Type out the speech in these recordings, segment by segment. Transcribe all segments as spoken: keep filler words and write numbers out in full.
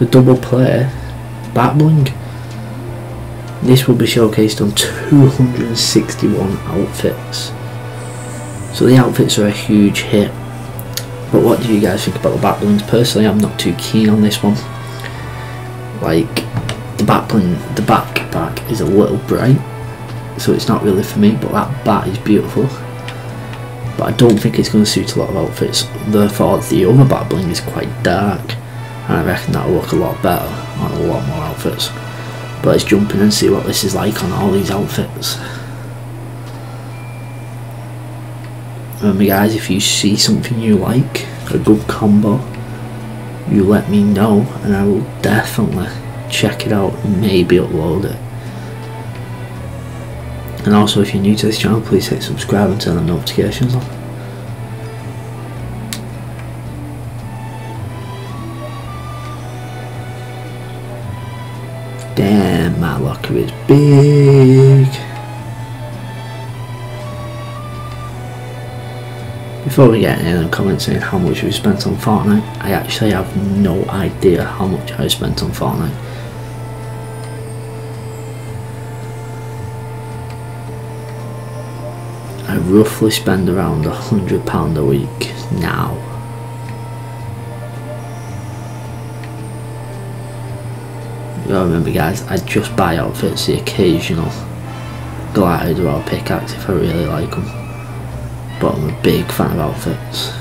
the double player bat bling. This will be showcased on two hundred sixty-one outfits, so the outfits are a huge hit. But what do you guys think about the bat blings? Personally, I'm not too keen on this one. Like, the bat bling, the backpack is a little bright, so it's not really for me, but that bat is beautiful. But I don't think it's going to suit a lot of outfits, therefore the other bat bling is quite dark, and I reckon that'll look a lot better on a lot more outfits. But let's jump in and see what this is like on all these outfits. Remember guys, if you see something you like, a good combo, you let me know and I will definitely check it out and maybe upload it. And also, if you're new to this channel, please hit subscribe and turn the notifications on. Damn, my locker is big. Before we get any comments saying how much we spent on Fortnite, I actually have no idea how much I spent on Fortnite. I roughly spend around a hundred pound a week now. You gotta remember guys, I just buy outfits, the occasional glider or pickaxe if I really like them. But I'm a big fan of outfits.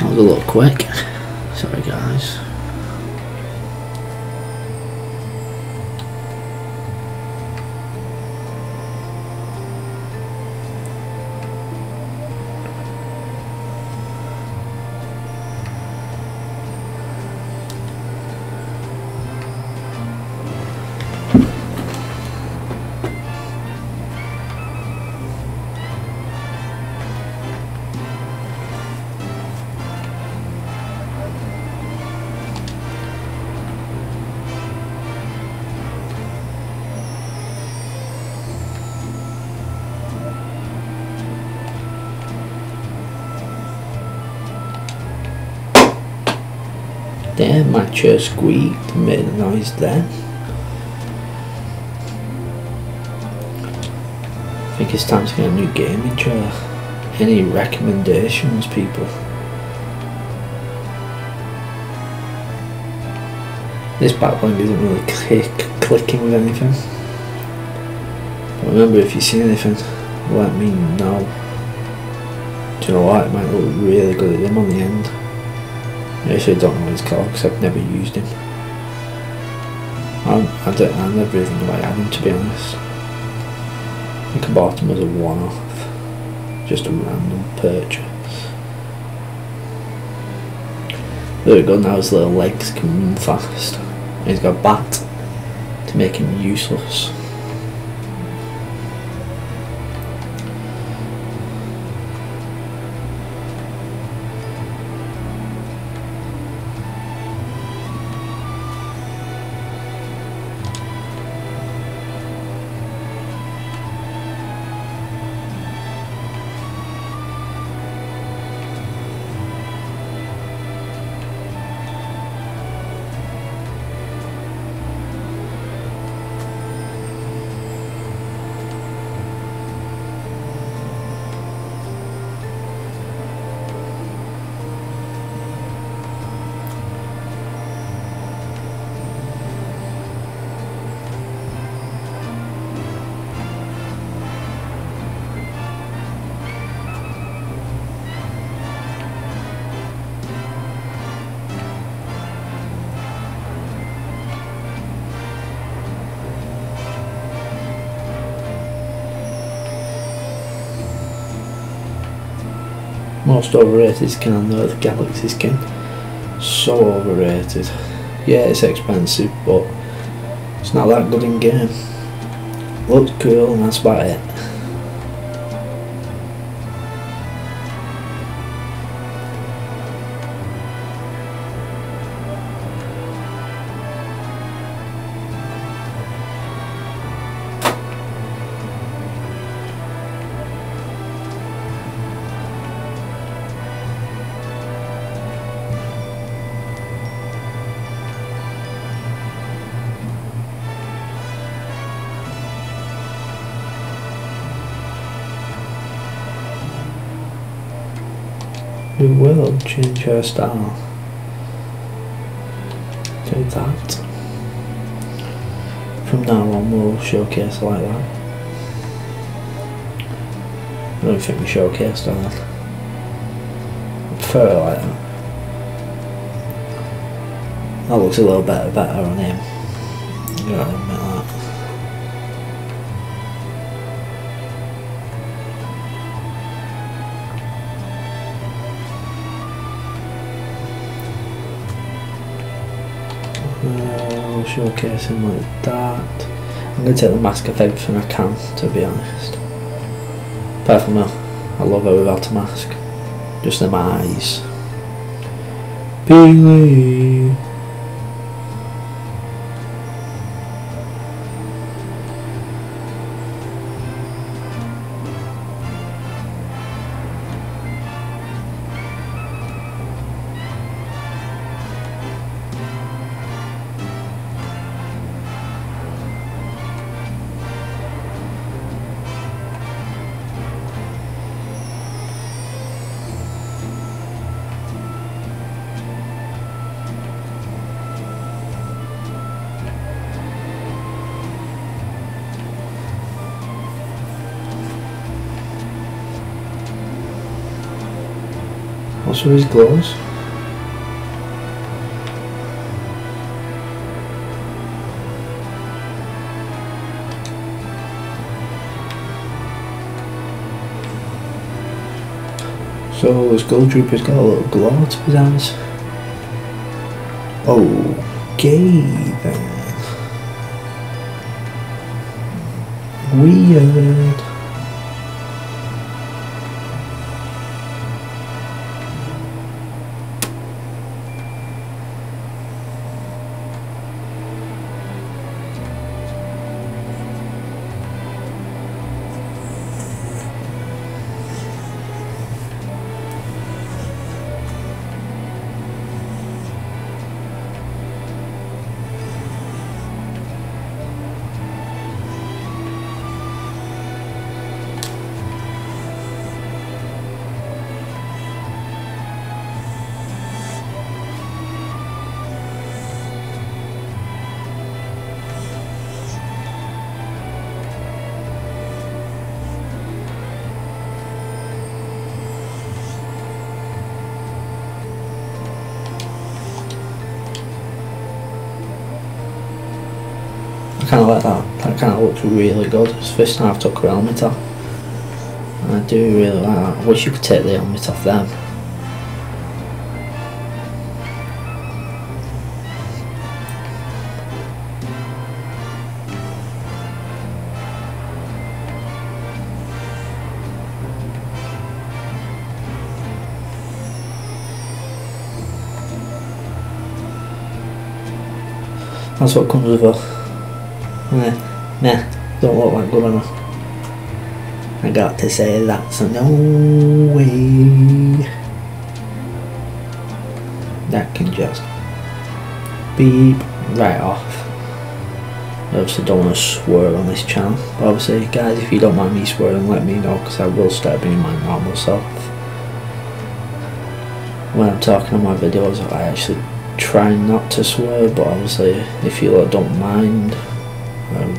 A little quick, sorry guys. There, my chair squeaked, made a noise there. I think it's time to get a new gaming chair. Any recommendations, people? This backline isn't really click, clicking with anything. But remember, if you see anything, let me know. Do you know what? It might look really good at them on the end. I actually don't know what he's called because I've never used him. I'm, I don't I never even know I had him, to be honest. I think I bought him as a one-off. Just a random purchase. There we go, now his little legs can run fast. And he's got a bat to make him useless. Most overrated skin I know, the Galaxy skin. So overrated. Yeah, it's expensive, but it's not that good in game. Looks cool and that's about it. We will change her style. Do that. From now on we'll showcase like that. I don't think we showcased that. I prefer it like that. That looks a little better, better on him. You gotta admit that. I'll showcase him like that. I'm going to take the mask off everything I can, to be honest. Apart from that, I love her without a mask. Just them eyes. Believe. Also his gloves. So his Goldtrooper's got a little glow to his hands. Okay then. Weird. I kind of like that. That kind of looks really good. It's the first time I've took her helmet off. And I do really like that. I wish you could take the helmet off them. That's what comes with her. Nah, nah, don't look like good enough. I got to say that's a no way. That can just beep right off. Obviously don't want to swear on this channel. But obviously guys, if you don't mind me swearing, let me know, because I will start being my normal self. When I'm talking on my videos I actually try not to swear, but obviously if you lot don't mind, Um,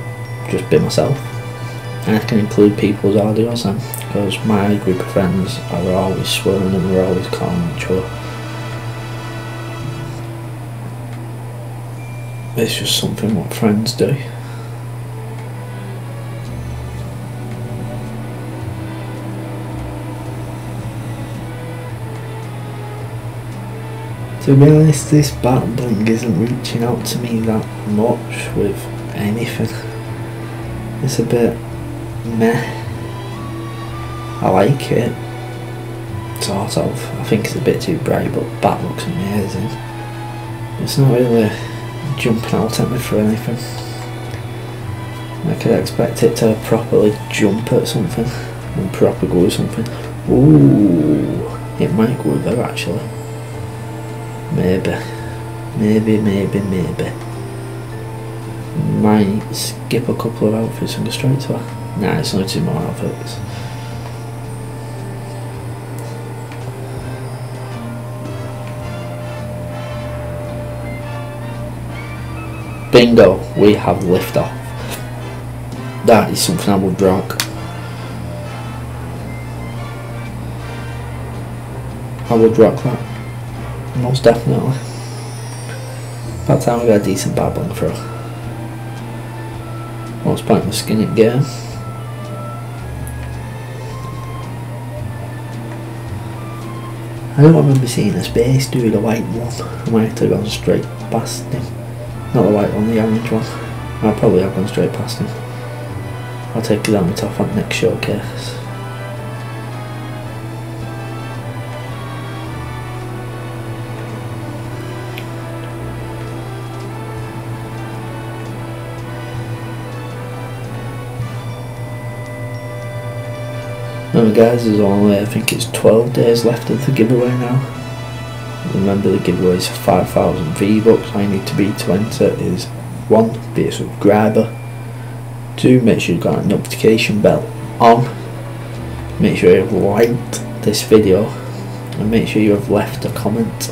just be myself, and I can include people's audios then, because my group of friends are always swearing and we're always calling each other. It's just something what friends do. To be honest, this bat bling isn't reaching out to me that much with anything. It's a bit meh. I like it, sort of. I think it's a bit too bright, but bat looks amazing. It's not really jumping out at me for anything. I could expect it to properly jump at something and proper go at something. Ooh, it might go there actually. Maybe, maybe, maybe, maybe. Might skip a couple of outfits and go straight to her. Nah, it's only two more outfits. Bingo, we have liftoff. That is something I would rock. I would rock that. Most definitely. That time we got a decent babbling throw. Most pointless skin it again. I don't remember seeing a space dude, a white one. I might have to have gone straight past him. Not the white one, the orange one. I'll probably have gone straight past him. I'll take his helmet off on the next showcase. Remember guys, there's only, I think it's twelve days left of the giveaway now. Remember, the giveaway is five thousand V bucks. I need to be to enter is one, be a subscriber, two, make sure you've got a notification bell on, make sure you've liked this video, and make sure you have left a comment.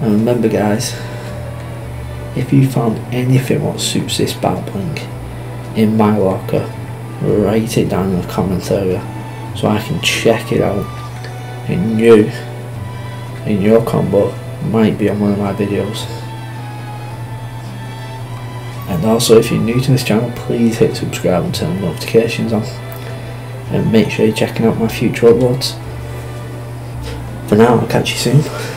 And remember guys, if you found anything what suits this bat bling in my locker, write it down in the comment area so I can check it out, and you in your combo might be on one of my videos. And also, if you're new to this channel, please hit subscribe and turn notifications on, and make sure you're checking out my future uploads. For now, I'll catch you soon.